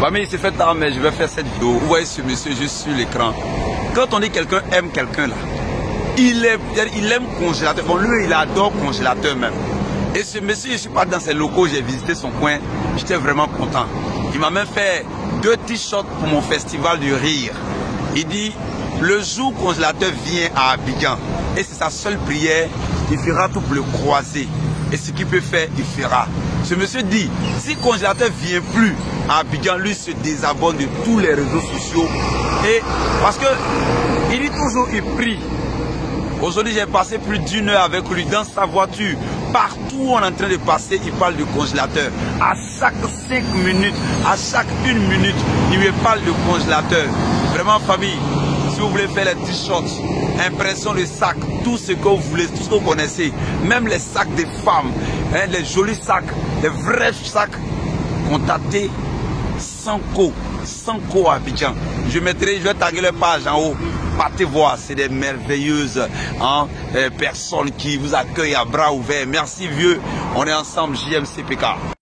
Famille, c'est fait tard, mais je vais faire cette vidéo. Vous voyez ce monsieur juste sur l'écran. Quand on dit quelqu'un aime quelqu'un là, il aime congélateur. Bon, lui, il adore congélateur même. Et ce monsieur, je suis pas dans ses locaux, j'ai visité son coin, j'étais vraiment content. Il m'a même fait 2 t-shirts pour mon festival du rire. Il dit, le jour congélateur vient à Abidjan, et c'est sa seule prière, il fera tout pour le croiser. Et ce qu'il peut faire, il fera. Ce monsieur dit, si congélateur ne vient plus à Abidjan, lui se désabonne de tous les réseaux sociaux. Et parce que il dit toujours, il prie. Aujourd'hui, j'ai passé plus d'1 heure avec lui dans sa voiture. Partout où on est en train de passer, il parle de congélateur. À chaque 5 minutes, à chaque 1 minute, il me parle de congélateur. Vraiment, famille, si vous voulez faire les t-shirts, impression de sac, tout ce que vous voulez, tout ce que vous connaissez, même les sacs des femmes, hein, les jolis sacs, les vrais sacs, contactez Sanko Abidjan. Je vais taguer leur page en haut. Partez voir, c'est des merveilleuses hein, personnes qui vous accueillent à bras ouverts. Merci vieux, on est ensemble JMCPK.